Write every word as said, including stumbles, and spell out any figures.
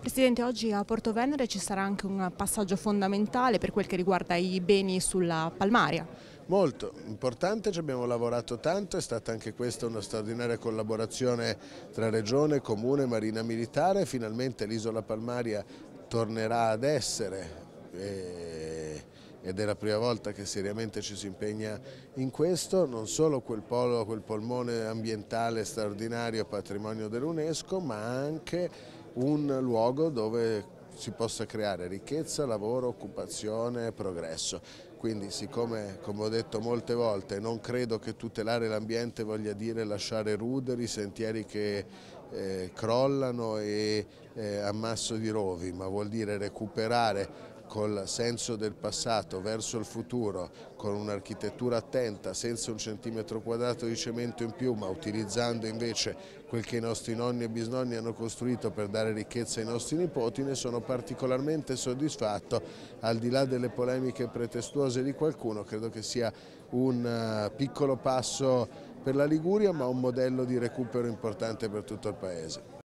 Presidente, oggi a Porto Venere ci sarà anche un passaggio fondamentale per quel che riguarda i beni sulla Palmaria. Molto importante, ci abbiamo lavorato tanto, è stata anche questa una straordinaria collaborazione tra Regione, Comune, Marina Militare. Finalmente l'isola Palmaria tornerà ad essere, e... ed è la prima volta che seriamente ci si impegna in questo, non solo quel polo, quel polmone ambientale straordinario patrimonio dell'UNESCO, ma anche un luogo dove si possa creare ricchezza, lavoro, occupazione e progresso. Quindi, siccome, come ho detto molte volte, non credo che tutelare l'ambiente voglia dire lasciare ruderi, sentieri che eh, crollano e eh, ammasso di rovi, ma vuol dire recuperare col senso del passato verso il futuro, con un'architettura attenta, senza un centimetro quadrato di cemento in più, ma utilizzando invece quel che i nostri nonni e bisnonni hanno costruito per dare ricchezza ai nostri nipoti. Ne sono particolarmente soddisfatto, al di là delle polemiche pretestuose di qualcuno. Credo che sia un piccolo passo per la Liguria, ma un modello di recupero importante per tutto il Paese.